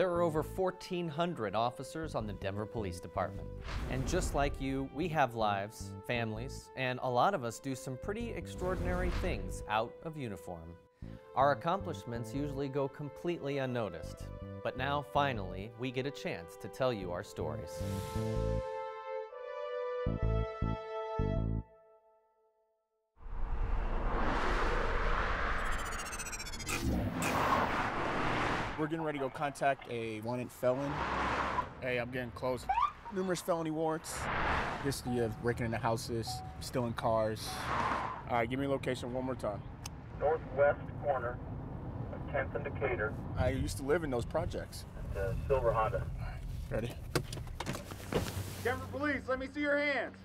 There are over 1,400 officers on the Denver Police Department. And just like you, we have lives, families, and a lot of us do some pretty extraordinary things out of uniform. Our accomplishments usually go completely unnoticed. But now, finally, we get a chance to tell you our stories. We're getting ready to go contact a wanted felon. Hey, I'm getting close. Numerous felony warrants. History of breaking into houses, stealing cars. All right, give me a location one more time. Northwest corner of 10th and Decatur. I used to live in those projects. That's a silver Honda. All right, ready? Denver Police, let me see your hands.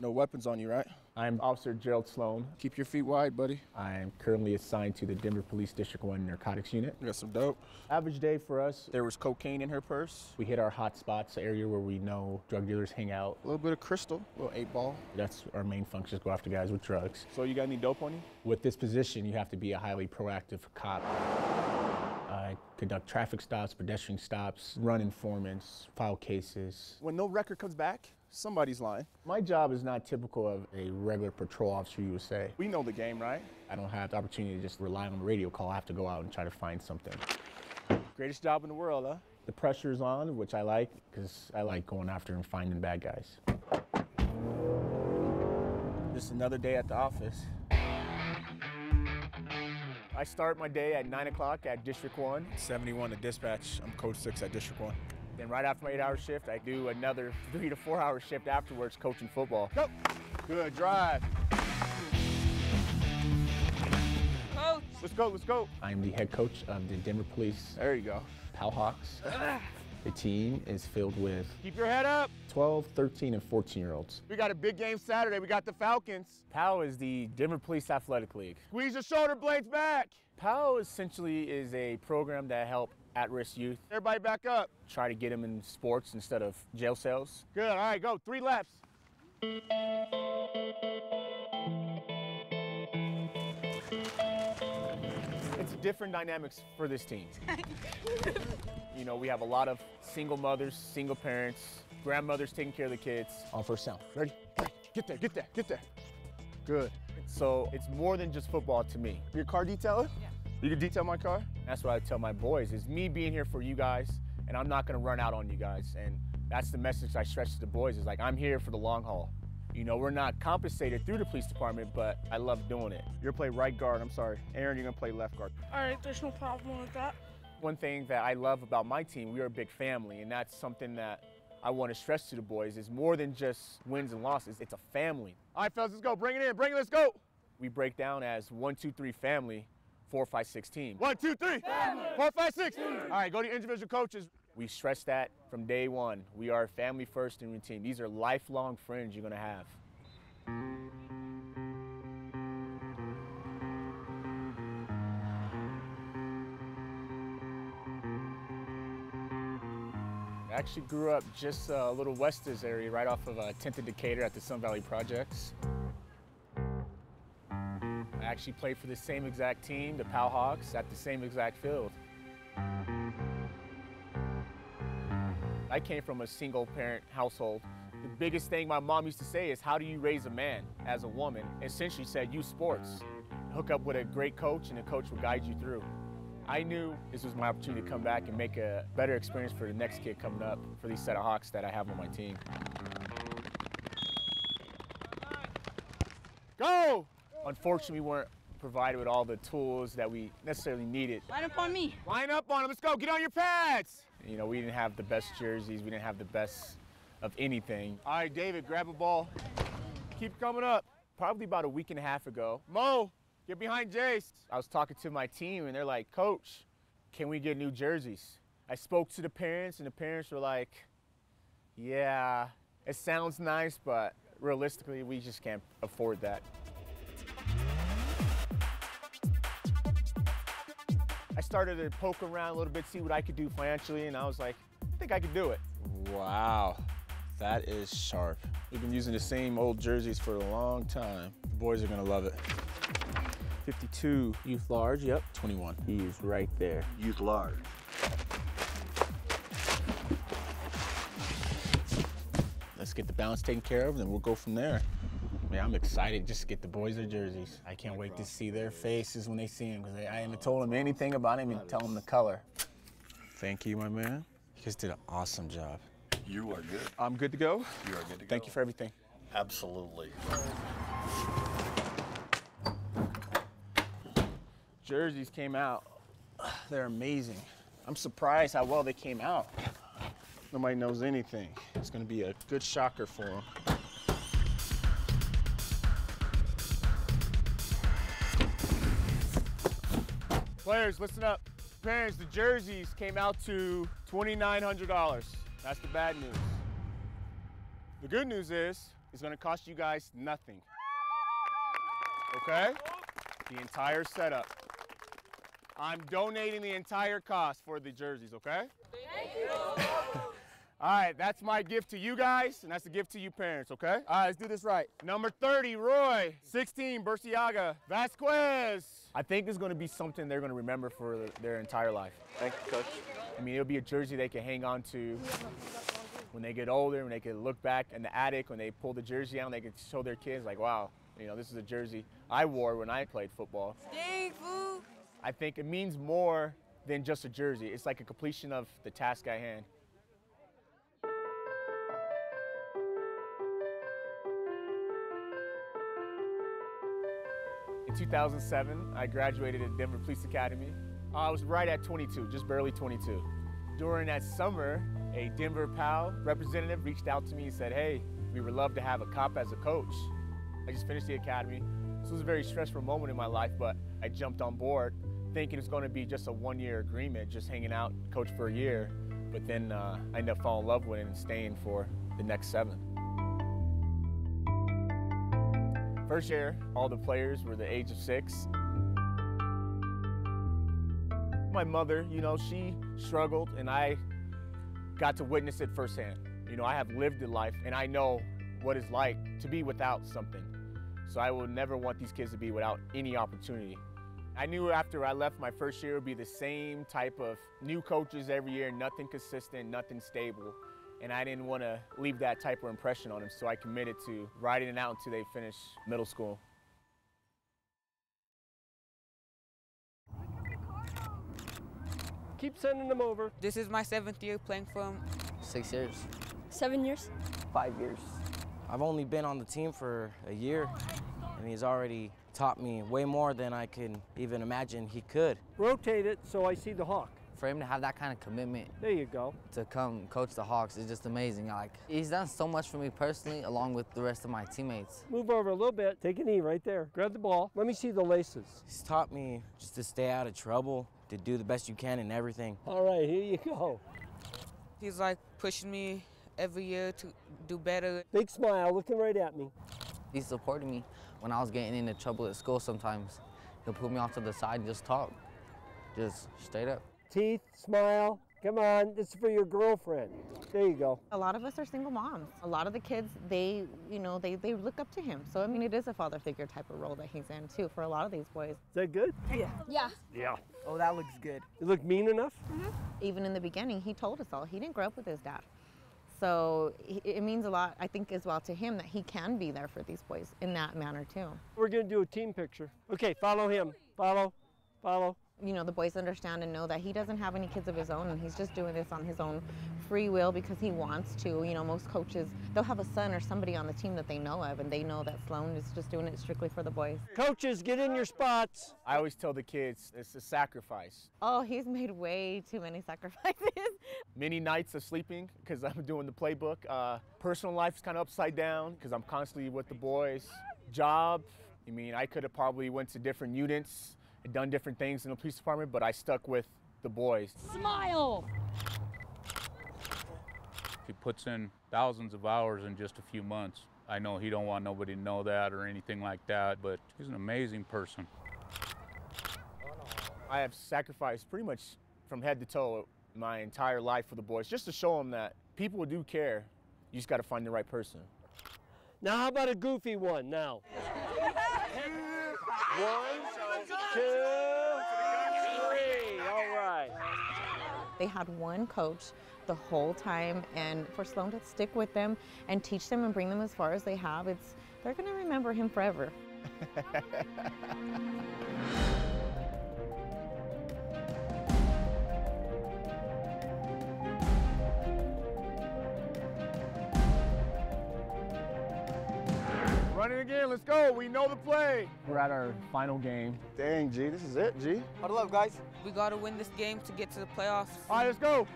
No weapons on you, right? I'm Officer Gerald Sloan. Keep your feet wide, buddy. I am currently assigned to the Denver Police District 1 Narcotics Unit. You got some dope. Average day for us, there was cocaine in her purse. We hit our hot spots, the area where we know drug dealers hang out. A little bit of crystal, a little 8-ball. That's our main function, go after guys with drugs. So you got any dope on you? With this position, you have to be a highly proactive cop. I conduct traffic stops, pedestrian stops, run informants, file cases. When no record comes back, somebody's lying. My job is not typical of a regular patrol officer, you would say. We know the game, right? I don't have the opportunity to just rely on a radio call. I have to go out and try to find something. Greatest job in the world, huh? The pressure's on, which I like, because I like going after and finding bad guys. Just another day at the office. I start my day at 9 o'clock at District 1. 71 to dispatch. I'm Code 6 at District 1. Then right after my 8-hour shift, I do another 3 to 4 hour shift afterwards coaching football. Go! Good drive. Coach! Let's go, let's go. I'm the head coach of the Denver Police. There you go. PAL Hawks. The team is filled with... Keep your head up! 12, 13, and 14-year-olds. We got a big game Saturday. We got the Falcons. PAL is the Denver Police Athletic League. Squeeze your shoulder blades back! PAL essentially is a program that helps at-risk youth. Everybody back up. Try to get them in sports instead of jail cells. Good, all right, go. 3 laps. It's different dynamics for this team. You know, we have a lot of single mothers, single parents, grandmothers taking care of the kids. On first down. Ready? Get there, get there, get there. Good. So it's more than just football to me. Your car detailer? Yeah. You can detail my car? That's what I tell my boys, is me being here for you guys, and I'm not gonna run out on you guys. And that's the message I stretch to the boys, is like, I'm here for the long haul. You know, we're not compensated through the police department, but I love doing it. You're gonna play right guard, I'm sorry. Aaron, you're gonna play left guard. All right, there's no problem with that. One thing that I love about my team, we are a big family, and that's something that I want to stress to the boys, is more than just wins and losses, it's a family. All right, fellas, let's go, bring it in, bring it, let's go. We break down as 1, 2, 3 family, 4, 5, 6 team. 1, 2, 3, family. 4, 5, 6. Team. All right, go to your individual coaches. We stress that from day one. We are family first in routine. These are lifelong friends you're going to have. I actually grew up just a little west of this area, right off of 10th and Decatur at the Sun Valley Projects. I actually played for the same exact team, the PAL Hawks, at the same exact field. I came from a single-parent household. The biggest thing my mom used to say is, how do you raise a man as a woman? Essentially said, use sports. Hook up with a great coach, and the coach will guide you through. I knew this was my opportunity to come back and make a better experience for the next kid coming up, for these set of Hawks that I have on my team. Go! Unfortunately, we weren't provided with all the tools that we necessarily needed. Line up on me. Line up on him, let's go, get on your pads! You know, we didn't have the best jerseys, we didn't have the best of anything. All right, David, grab a ball. Keep coming up. Probably about a week and a half ago, Mo! Get behind Jace. I was talking to my team and they're like, Coach, can we get new jerseys? I spoke to the parents and the parents were like, yeah, it sounds nice, but realistically, we just can't afford that. I started to poke around a little bit, see what I could do financially, and I was like, I think I could do it. Wow, that is sharp. We've been using the same old jerseys for a long time. The boys are gonna love it. 52. Youth large, yep. 21. He's right there. Youth large. Let's get the balance taken care of, and then we'll go from there. Man, I'm excited just to get the boys their jerseys. I can't wait to see their faces when they see him, because I haven't told them anything about him and tell them the color. Thank you, my man. You guys did an awesome job. You are good. I'm good to go? You are good to go. Thank you for everything. Absolutely. Jerseys came out. They're amazing. I'm surprised how well they came out. Nobody knows anything. It's going to be a good shocker for them. Players, listen up. Parents, the jerseys came out to $2,900. That's the bad news. The good news is, it's going to cost you guys nothing. Okay? The entire setup. I'm donating the entire cost for the jerseys, okay? Thank you. All right, that's my gift to you guys, and that's the gift to you parents, okay? All right, let's do this right. Number 30, Roy. 16, Burciaga. Vasquez. I think it's going to be something they're going to remember for their entire life. Thank you, Coach. I mean, it'll be a jersey they can hang on to when they get older, when they can look back in the attic, when they pull the jersey out, and they can show their kids, like, wow, you know, this is a jersey I wore when I played football. Dang, fool. I think it means more than just a jersey. It's like a completion of the task at hand. In 2007, I graduated at Denver Police Academy. I was right at 22, just barely 22. During that summer, a Denver PAL representative reached out to me and said, hey, we would love to have a cop as a coach. I just finished the academy. This was a very stressful moment in my life, but I jumped on board thinking it's going to be just a one-year agreement, just hanging out, coach for a year. But then I ended up falling in love with it and staying for the next 7. First year, all the players were the age of 6. My mother, you know, she struggled, and I got to witness it firsthand. You know, I have lived the life, and I know what it's like to be without something. So I will never want these kids to be without any opportunity. I knew after I left my first year, it would be the same type of new coaches every year, nothing consistent, nothing stable. And I didn't want to leave that type of impression on them, so I committed to riding it out until they finish middle school. Keep sending them over. This is my 7th year playing for them. 6 years. 7 years. 5 years. I've only been on the team for a year, and he's already taught me way more than I can even imagine he could. Rotate it so I see the Hawk. For him to have that kind of commitment. There you go. To come coach the Hawks is just amazing. Like, he's done so much for me personally, along with the rest of my teammates. Move over a little bit. Take a knee right there. Grab the ball. Let me see the laces. He's taught me just to stay out of trouble, to do the best you can in everything. All right, here you go. He's like pushing me every year to do better. Big smile, looking right at me. He supported me when I was getting into trouble at school sometimes. He'll put me off to the side and just talk, just straight up. Teeth, smile, come on, this is for your girlfriend. There you go. A lot of us are single moms. A lot of the kids, they, you know, they look up to him. So, I mean, it is a father figure type of role that he's in, too, for a lot of these boys. Is that good? Yeah. Yeah. Yeah. Oh, that looks good. You look mean enough? Mm-hmm. Even in the beginning, he told us all, he didn't grow up with his dad. So it means a lot, I think, as well to him that he can be there for these boys in that manner, too. We're going to do a team picture. Okay, follow him. Follow, follow. You know, the boys understand and know that he doesn't have any kids of his own, and he's just doing this on his own free will because he wants to. You know, most coaches, they'll have a son or somebody on the team that they know of, and they know that Sloan is just doing it strictly for the boys. Coaches, get in your spots. I always tell the kids, it's a sacrifice. Oh, he's made way too many sacrifices. Many nights of sleeping because I'm doing the playbook. Personal life is kind of upside down because I'm constantly with the boys. Job, I mean, I could have probably went to different units. I've done different things in the police department, but I stuck with the boys. Smile! He puts in thousands of hours in just a few months. I know he don't want nobody to know that or anything like that, but he's an amazing person. I have sacrificed pretty much from head to toe my entire life for the boys, just to show them that people do care. You just got to find the right person. Now, how about a goofy one now? One. 2, 3, all right. They had one coach the whole time, and for Sloan to stick with them and teach them and bring them as far as they have, they're gonna remember him forever. Running again, let's go, we know the play. We're at our final game. Dang, G, this is it, G. Huddle up, guys. We gotta win this game to get to the playoffs. All right, let's go.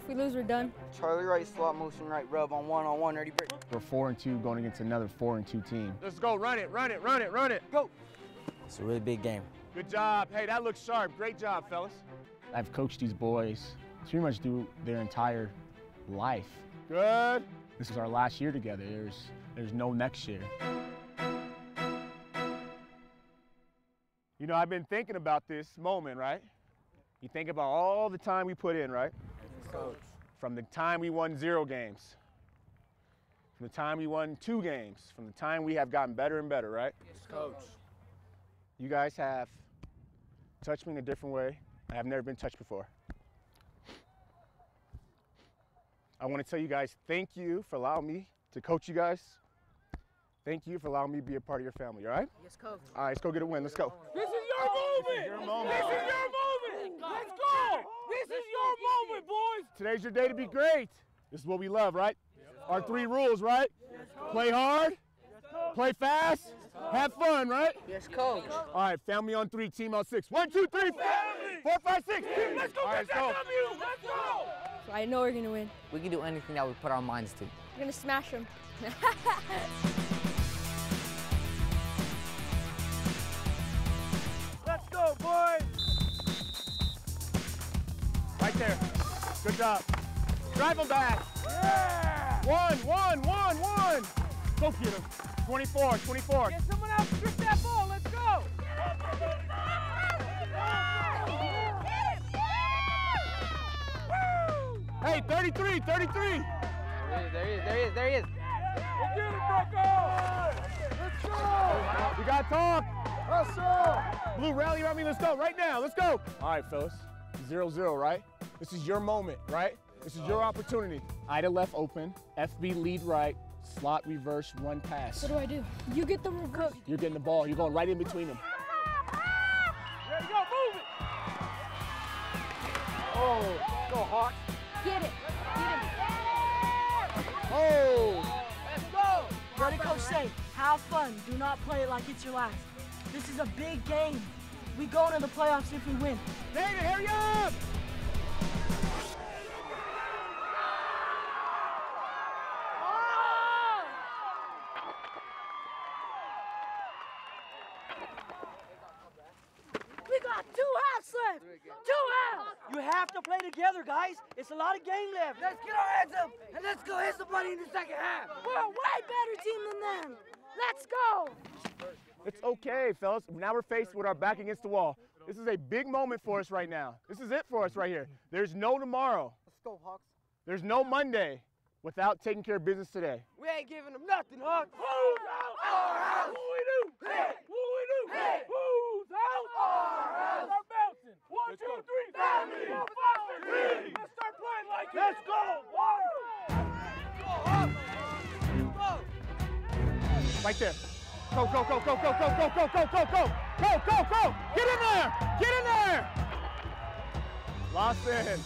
If we lose, we're done. Charlie Wright, slot motion right, rub on one, ready, break. We're 4-2 going against another 4-2 team. Let's go, run it, run it, run it, run it. Go. It's a really big game. Good job, hey, that looks sharp. Great job, fellas. I've coached these boys pretty much through their entire life. Good. This is our last year together. There's no next year. You know, I've been thinking about this moment, right? You think about all the time we put in, right? Coach. From the time we won 0 games, from the time we won 2 games, from the time we have gotten better and better, right? Yes, Coach. You guys have touched me in a different way. I have never been touched before. I want to tell you guys, thank you for allowing me to coach you guys. Thank you for allowing me to be a part of your family, all right? Yes, Coach. All right, let's go get a win. Let's go. This is your moment. This is your moment. This is your moment. Let's go. This is your moment, boys. Today's your day to be great. This is what we love, right? Yes, our 3 rules, right? Yes, play hard. Yes, play fast. Yes, have fun, right? Yes, Coach. All right, family on 3, team on 6. 1, 2, 3, family. 4, 5, 6. Team. Let's go get that W. Let's go. So I know we're going to win. We can do anything that we put our minds to. We're going to smash them. Let's go, boys! Right there. Good job. Drive them back. Yeah! 1, 1, 1, 1. Go get him. 24, 24. Get someone else to grip that ball. Let's go. Hey, 33, 33. There he is. We'll get him, Bronco. Let's go. We got talk. Let's go. Blue, rally around me, let's go, right now, let's go. All right, fellas, 0-0, right? This is your moment, right? This is your opportunity. Ida left open, FB lead right, slot reverse, 1 pass. What do I do? You get the reverse. You're getting the ball, you're going right in between them. There you go, move it. Oh, go Hawks. Get it, Oh. Let's go. What did Coach say? Have fun, do not play it like it's your last. This is a big game. We go to the playoffs if we win. David, hurry up! Oh! We got 2 halves left! 2 halves! You have to play together, guys. It's a lot of game left. Let's get our heads up and let's go hit somebody in the 2nd half. We're a way better team than them. Let's go! It's okay, fellas. Now we're faced with our back against the wall. This is a big moment for us right now. This is it for us right here. There's no tomorrow. Let's go, Hawks. There's no Monday without taking care of business today. We ain't giving them nothing, Hawks. Who's out? Our house. What we do? Hey. What we do? Hey. Who's out? Our house. Start bouncing. 1, 2, 3. Family. 4, 5, 6. Let's start playing like it. Let's go. Let's go, Hawks. Let's go. Right there. Go, go, go. Get in there, Lawson,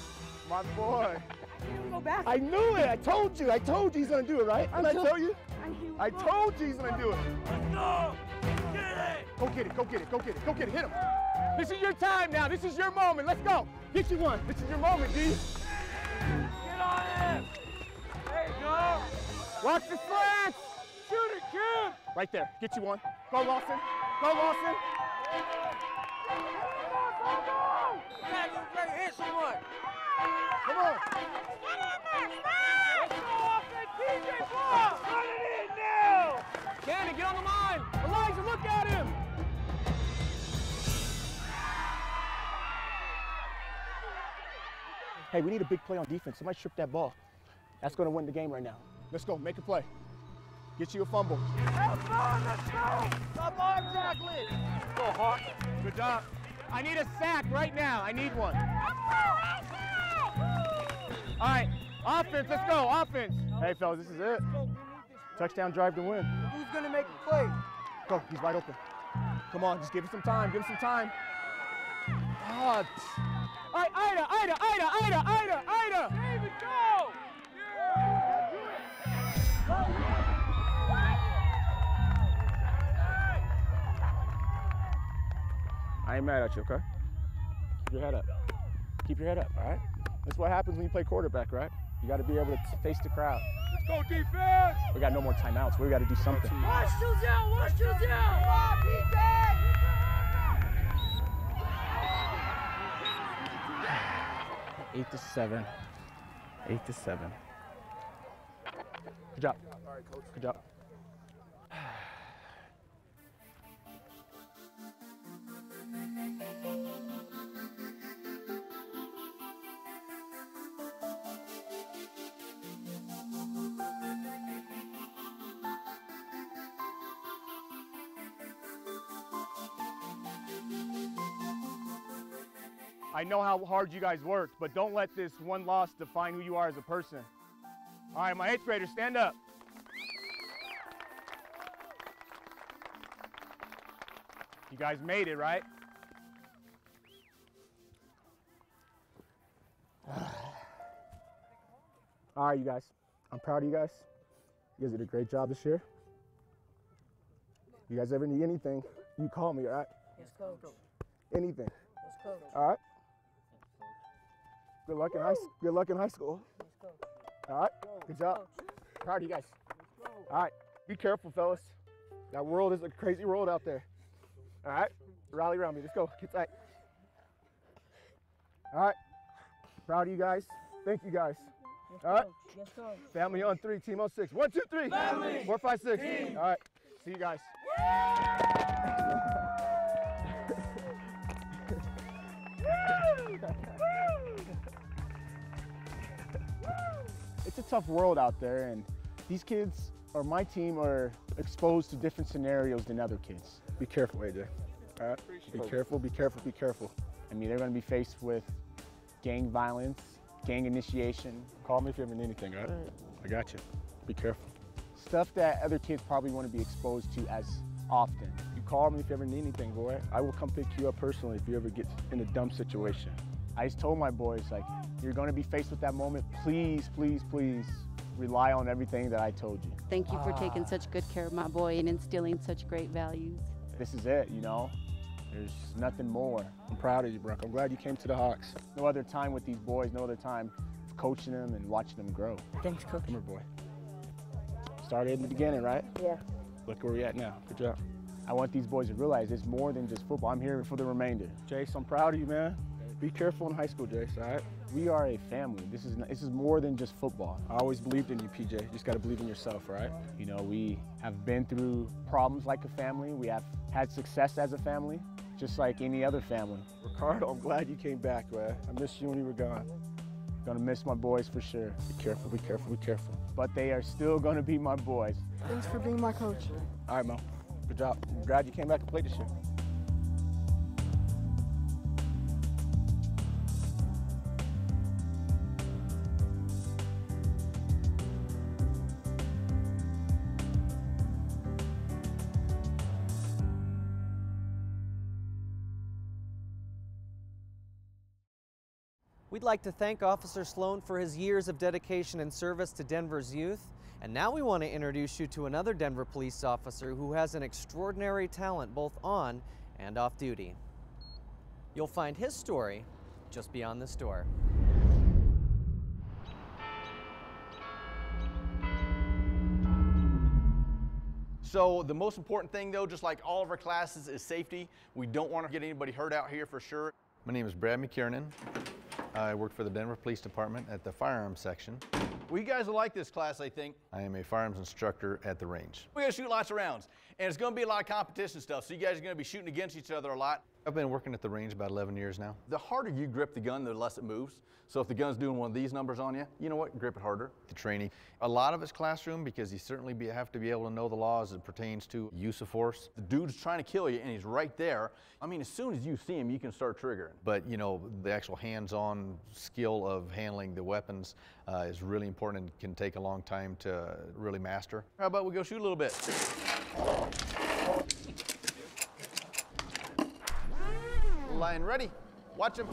my boy. I can't go back. I knew it, I told you he's gonna do it, right? Didn't I tell you? I told you he's gonna do it. Let's go, get it. Go get it, hit him. This is your time now, this is your moment, let's go. Get you one, this is your moment, D. Get on him. There you go. Watch the slats. Shoot it, kid. Right there, get you one. Go, Lawson. Go, Lawson. Hit someone. Come on. Get in there, let's go off that TJ ball. Run it in now. Cannon, get on the line. Elijah, look at him. Hey, we need a big play on defense. Somebody strip that ball. That's going to win the game right now. Let's go, make a play. Get you a fumble. Let's go! Let's go! Stop arm tackling! Go, Hawk. Good job. I need a sack right now. I need one. Let's go! All right, offense, let's go, offense. Hey, fellas, this is it. Touchdown drive to win. Who's going to make the play? Go, he's wide open. Come on, just give him some time, give him some time. God. All right, Ida. David, go! I ain't mad at you, okay? Keep your head up. Keep your head up, all right? That's what happens when you play quarterback, right? You got to be able to face the crowd. Let's go, defense! We got no more timeouts. We got to do something. Watch you down! Watch you down! Come on, P.J. Eight to seven. Good job. All right, coach. Good job. I know how hard you guys worked, but don't let this one loss define who you are as a person. All right, my 8th graders, stand up. You guys made it, right? All right, you guys. I'm proud of you guys. You guys did a great job this year. If you guys ever need anything, you call me, all right? Yes, coach. Anything. Yes, coach. All right? Good luck in high school. All right, good job. Proud of you guys. All right, be careful, fellas. That world is a crazy world out there. All right, rally around me. Let's go. Get tight. All right, proud of you guys. Thank you guys. All right, family on 3, team on 6. 1, 2, 3. Family. 4, 5, 6. Team. All right, see you guys. It's a tough world out there, and these kids, or my team, are exposed to different scenarios than other kids. Be careful, AJ. All right? Be careful. I mean, they're going to be faced with gang violence, gang initiation. Call me if you ever need anything, all right? I got you. Be careful. Stuff that other kids probably want to be exposed to as often. You call me if you ever need anything, boy. I will come pick you up personally if you ever get in a dumb situation. I just told my boys, like, you're going to be faced with that moment. Please, please, please rely on everything that I told you. Thank you for taking such good care of my boy and instilling such great values. This is it, you know. There's nothing more. I'm proud of you, Brooke. I'm glad you came to the Hawks. No other time with these boys, no other time coaching them and watching them grow. Thanks, Coach. Come here, boy. Started in the beginning, right? Yeah. Look where we at now. Good job. I want these boys to realize it's more than just football. I'm here for the remainder. Jace, I'm proud of you, man. Be careful in high school, Jace, all right? We are a family. This is more than just football. I always believed in you, PJ. You just got to believe in yourself, right? You know, we have been through problems like a family. We have had success as a family, just like any other family. Ricardo, I'm glad you came back, man. I missed you when you were gone. Gonna miss my boys for sure. Be careful. But they are still gonna be my boys. Thanks for being my coach. All right, Mo. Good job. I'm glad you came back and played this year. We'd like to thank Officer Sloan for his years of dedication and service to Denver's youth. And now we want to introduce you to another Denver police officer who has an extraordinary talent both on and off duty. You'll find his story just beyond this door. So the most important thing though, just like all of our classes, is safety. We don't want to get anybody hurt out here for sure. My name is Brad McKiernan. I work for the Denver Police Department at the firearms section. Well, you guys will like this class, I think. I am a firearms instructor at the range. We're gonna shoot lots of rounds, and it's gonna be a lot of competition stuff, so you guys are gonna be shooting against each other a lot. I've been working at the range about 11 years now. The harder you grip the gun, the less it moves. So if the gun's doing one of these numbers on you, you know what, grip it harder. The training, a lot of it's classroom because you certainly have to be able to know the law as it pertains to use of force. The dude's trying to kill you and he's right there. I mean, as soon as you see him, you can start triggering. But you know, the actual hands-on skill of handling the weapons is really important and can take a long time to really master. How about we go shoot a little bit? Line ready, watch him.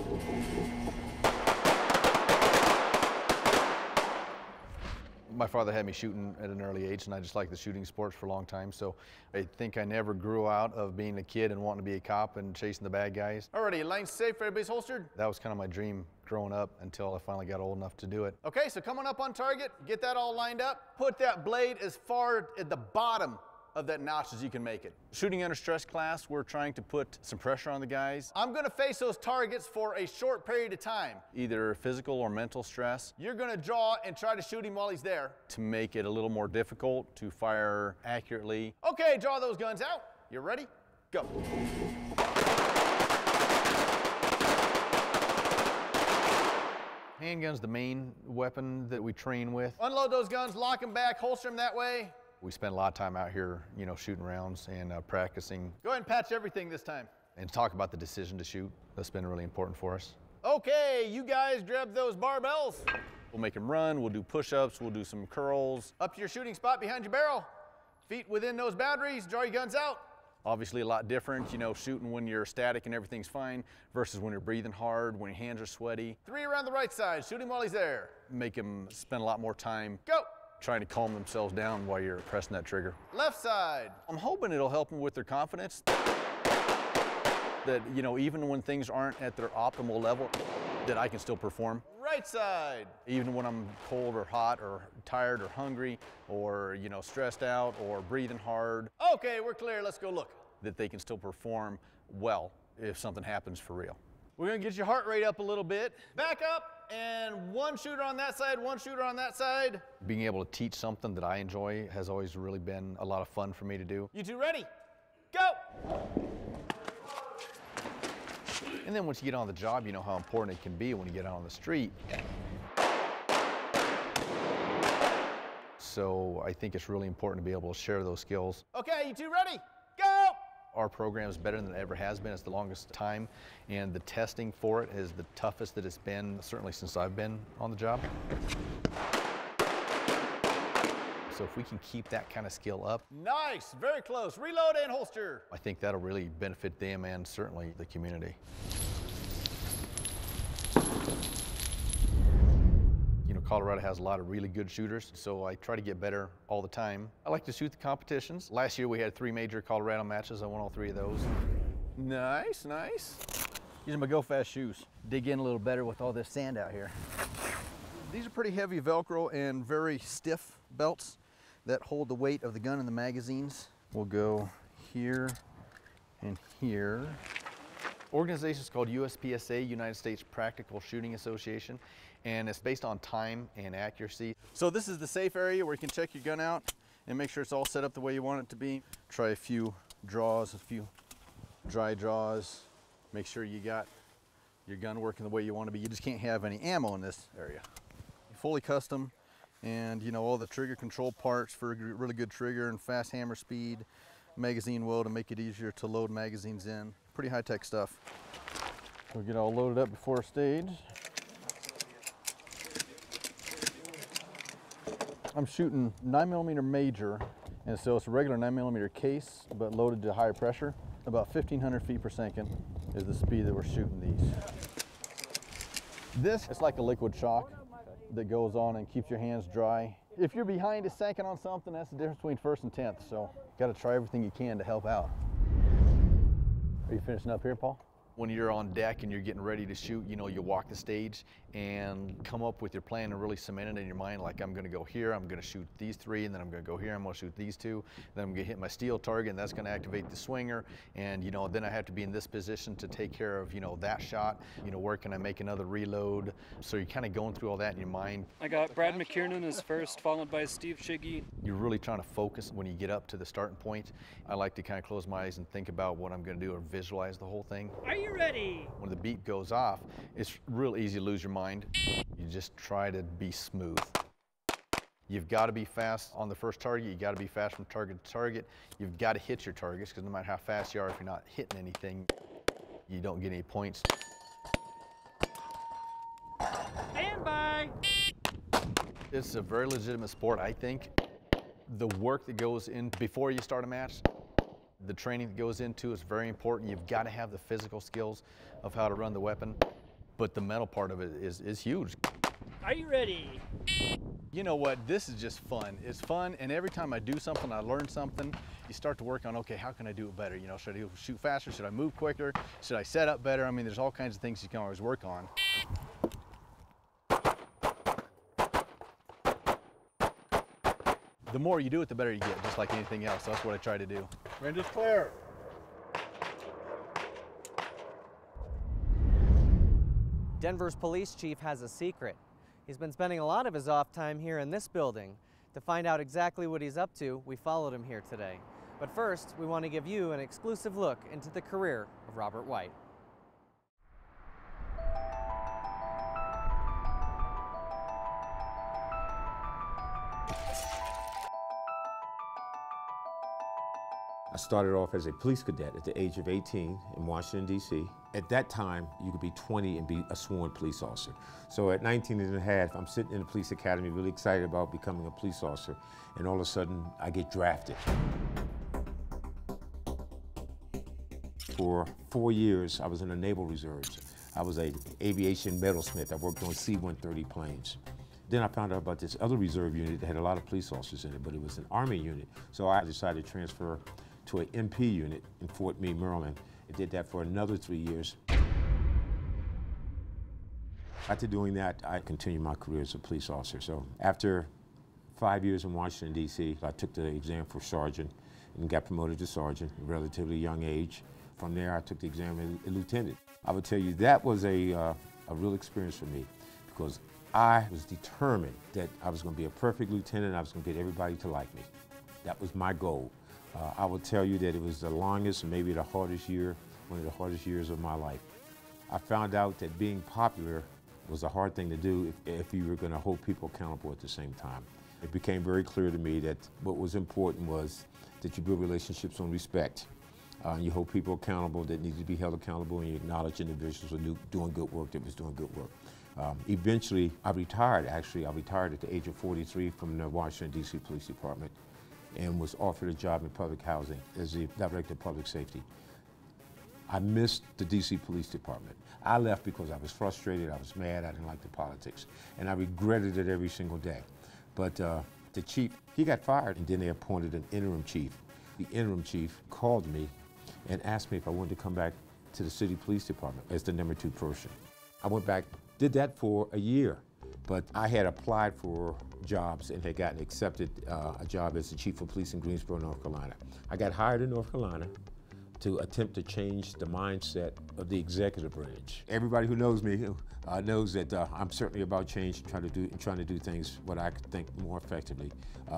My father had me shooting at an early age and I just liked the shooting sports for a long time, so I think I never grew out of being a kid and wanting to be a cop and chasing the bad guys. Alrighty, line safe, everybody's holstered. That was kind of my dream growing up until I finally got old enough to do it. Okay, so coming up on target, get that all lined up. Put that blade as far at the bottom of that notch as you can make it. Shooting under stress class, we're trying to put some pressure on the guys. I'm gonna face those targets for a short period of time. Either physical or mental stress. You're gonna draw and try to shoot him while he's there. To make it a little more difficult to fire accurately. Okay, draw those guns out. You ready? Go. Handgun's the main weapon that we train with. Unload those guns, lock them back, holster them that way. We spend a lot of time out here, you know, shooting rounds and practicing. Go ahead and patch everything this time. And talk about the decision to shoot. That's been really important for us. Okay, you guys grab those barbells. We'll make them run, we'll do push-ups, we'll do some curls. Up to your shooting spot behind your barrel. Feet within those boundaries, draw your guns out. Obviously a lot different, you know, shooting when you're static and everything's fine versus when you're breathing hard, when your hands are sweaty. Three around the right side, shoot him while he's there. Make him spend a lot more time. Go! Trying to calm themselves down while you're pressing that trigger. Left side. I'm hoping it'll help them with their confidence. That, you know, even when things aren't at their optimal level, that I can still perform. Right side. Even when I'm cold or hot or tired or hungry or, you know, stressed out or breathing hard. Okay, we're clear, let's go look. That they can still perform well if something happens for real. We're gonna get your heart rate up a little bit. Back up, and one shooter on that side, one shooter on that side. Being able to teach something that I enjoy has always really been a lot of fun for me to do. You two ready? Go! And then once you get on the job, you know how important it can be when you get out on the street. So I think it's really important to be able to share those skills. Okay, you two ready? Go! Our program is better than it ever has been. It's the longest time, and the testing for it is the toughest that it's been, certainly since I've been on the job. So if we can keep that kind of skill up. Nice, very close. Reload and holster. I think that'll really benefit them and certainly the community. Colorado has a lot of really good shooters, so I try to get better all the time. I like to shoot the competitions. Last year we had 3 major Colorado matches. I won all 3 of those. Nice, nice. Using my go-fast shoes. Dig in a little better with all this sand out here. These are pretty heavy Velcro and very stiff belts that hold the weight of the gun and the magazines. We'll go here and here. Organization is called USPSA, United States Practical Shooting Association, and it's based on time and accuracy. So this is the safe area where you can check your gun out and make sure it's all set up the way you want it to be. Try a few draws, a few dry draws. Make sure you got your gun working the way you want to be. You just can't have any ammo in this area. Fully custom, and you know, all the trigger control parts for a really good trigger and fast hammer speed, magazine well to make it easier to load magazines in. Pretty high-tech stuff. We'll get all loaded up before stage. I'm shooting 9mm major, and so it's a regular 9mm case, but loaded to higher pressure. About 1,500 feet per second is the speed that we're shooting these. This is like a liquid shock that goes on and keeps your hands dry. If you're behind a second on something, that's the difference between first and 10th, so gotta try everything you can to help out. Are you finishing up here, Paul? When you're on deck and you're getting ready to shoot, you know, you walk the stage and come up with your plan and really cement it in your mind, like, I'm gonna go here, I'm gonna shoot these three, and then I'm gonna go here, I'm gonna shoot these two, then I'm gonna hit my steel target, and that's gonna activate the swinger, and you know, then I have to be in this position to take care of, you know, that shot, you know, where can I make another reload? So you're kind of going through all that in your mind. I got Brad McKiernan as first, followed by Steve Warnicki. You're really trying to focus when you get up to the starting point. I like to kind of close my eyes and think about what I'm gonna do or visualize the whole thing. Are you ready? When the beat goes off, it's real easy to lose your mind. You just try to be smooth. You've got to be fast on the first target. You got to be fast from target to target. You've got to hit your targets, because no matter how fast you are, if you're not hitting anything, you don't get any points. Stand by. It's a very legitimate sport, I think. The work that goes in before you start a match, the training that goes into it's very important. You've got to have the physical skills of how to run the weapon, but the mental part of it is huge. Are you ready? You know what, this is just fun. It's fun, and every time I do something, I learn something. You start to work on, okay, how can I do it better? You know, should I shoot faster? Should I move quicker? Should I set up better? I mean, there's all kinds of things you can always work on. The more you do it, the better you get, just like anything else. That's what I try to do. Range is clear. Denver's police chief has a secret. He's been spending a lot of his off time here in this building. To find out exactly what he's up to, we followed him here today. But first, we want to give you an exclusive look into the career of Robert White. I started off as a police cadet at the age of 18 in Washington, D.C. At that time, you could be 20 and be a sworn police officer. So at 19 and a half, I'm sitting in the police academy really excited about becoming a police officer, and all of a sudden, I get drafted. For 4 years, I was in the Naval Reserves. I was an aviation metalsmith. I worked on C-130 planes. Then I found out about this other reserve unit that had a lot of police officers in it, but it was an Army unit. So I decided to transfer to an MP unit in Fort Meade, Maryland. I did that for another 3 years. After doing that, I continued my career as a police officer. So after 5 years in Washington, D.C., I took the exam for sergeant and got promoted to sergeant at a relatively young age. From there, I took the exam as a lieutenant. I would tell you that was a real experience for me, because I was determined that I was going to be a perfect lieutenant. I was going to get everybody to like me. That was my goal. I will tell you that it was the longest and maybe the hardest year, one of the hardest years of my life. I found out that being popular was a hard thing to do if you were going to hold people accountable at the same time. It became very clear to me that what was important was that you build relationships on respect. You hold people accountable that need to be held accountable, and you acknowledge individuals who are doing good work that was doing good work. Eventually, I retired, actually. I retired at the age of 43 from the Washington, D.C. Police Department, and was offered a job in public housing as the director of public safety. I missed the D.C. Police Department. I left because I was frustrated, I was mad, I didn't like the politics, and I regretted it every single day. But the chief, he got fired, and then they appointed an interim chief. The interim chief called me and asked me if I wanted to come back to the city police department as the number 2 person. I went back, did that for a year. But I had applied for jobs and had gotten accepted a job as the chief of police in Greensboro, North Carolina. I got hired in North Carolina to attempt to change the mindset of the executive branch. Everybody who knows me knows that I'm certainly about change and trying to do things what I could think more effectively.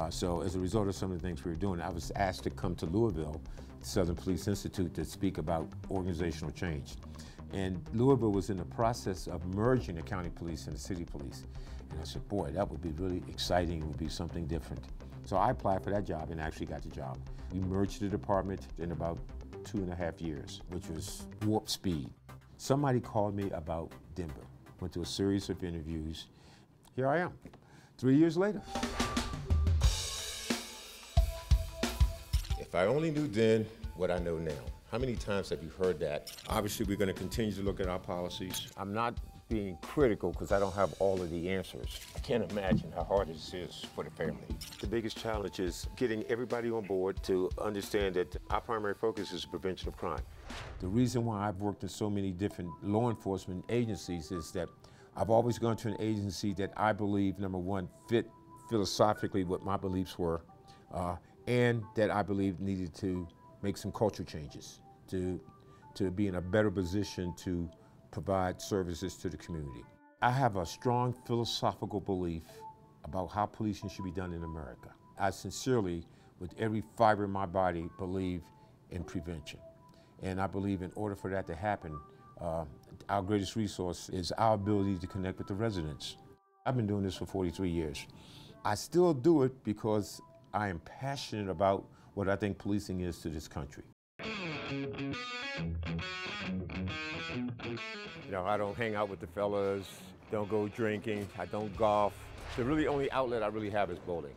So as a result of some of the things we were doing, I was asked to come to Louisville, Southern Police Institute, to speak about organizational change. And Louisville was in the process of merging the county police and the city police. And I said, boy, that would be really exciting. It would be something different. So I applied for that job and actually got the job. We merged the department in about 2.5 years, which was warp speed. Somebody called me about Denver. Went to a series of interviews. Here I am, 3 years later. If I only knew then what I know now. How many times have you heard that? Obviously, we're going to continue to look at our policies. I'm not being critical because I don't have all of the answers. I can't imagine how hard this is for the family. The biggest challenge is getting everybody on board to understand that our primary focus is the prevention of crime. The reason why I've worked in so many different law enforcement agencies is that I've always gone to an agency that I believe, number one, fit philosophically what my beliefs were, and that I believe needed to make some culture changes to be in a better position to provide services to the community. I have a strong philosophical belief about how policing should be done in America. I sincerely, with every fiber in my body, believe in prevention. And I believe in order for that to happen, our greatest resource is our ability to connect with the residents. I've been doing this for 43 years. I still do it because I am passionate about what I think policing is to this country. You know, I don't hang out with the fellas, don't go drinking, I don't golf. The really only outlet I really have is bowling.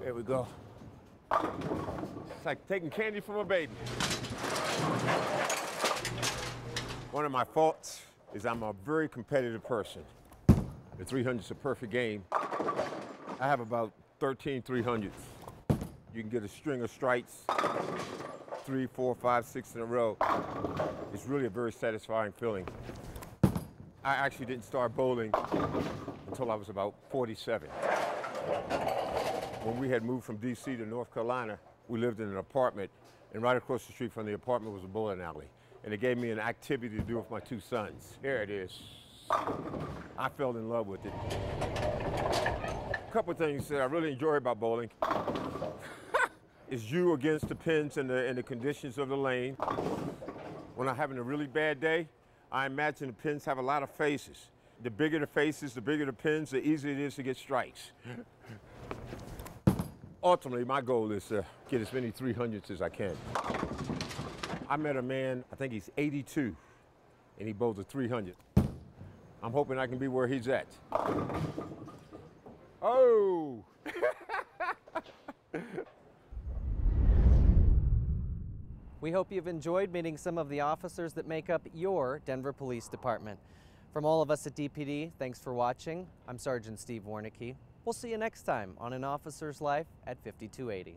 There we go. It's like taking candy from a baby. One of my faults is I'm a very competitive person. The 300's a perfect game. I have about 13 300s. You can get a string of strikes, 3, 4, 5, 6 in a row. It's really a very satisfying feeling. I actually didn't start bowling until I was about 47. When we had moved from DC to North Carolina, we lived in an apartment, and right across the street from the apartment was a bowling alley. And it gave me an activity to do with my two sons. Here it is. I fell in love with it. A couple of things that I really enjoy about bowling is you against the pins and the conditions of the lane. When I'm having a really bad day, I imagine the pins have a lot of faces. The bigger the faces, the bigger the pins, the easier it is to get strikes. Ultimately, my goal is to get as many 300s as I can. I met a man, I think he's 82, and he bowls a 300. I'm hoping I can be where he's at. Oh! We hope you've enjoyed meeting some of the officers that make up your Denver Police Department. From all of us at DPD, thanks for watching. I'm Sergeant Steve Warnicki. We'll see you next time on An Officer's Life at 5280.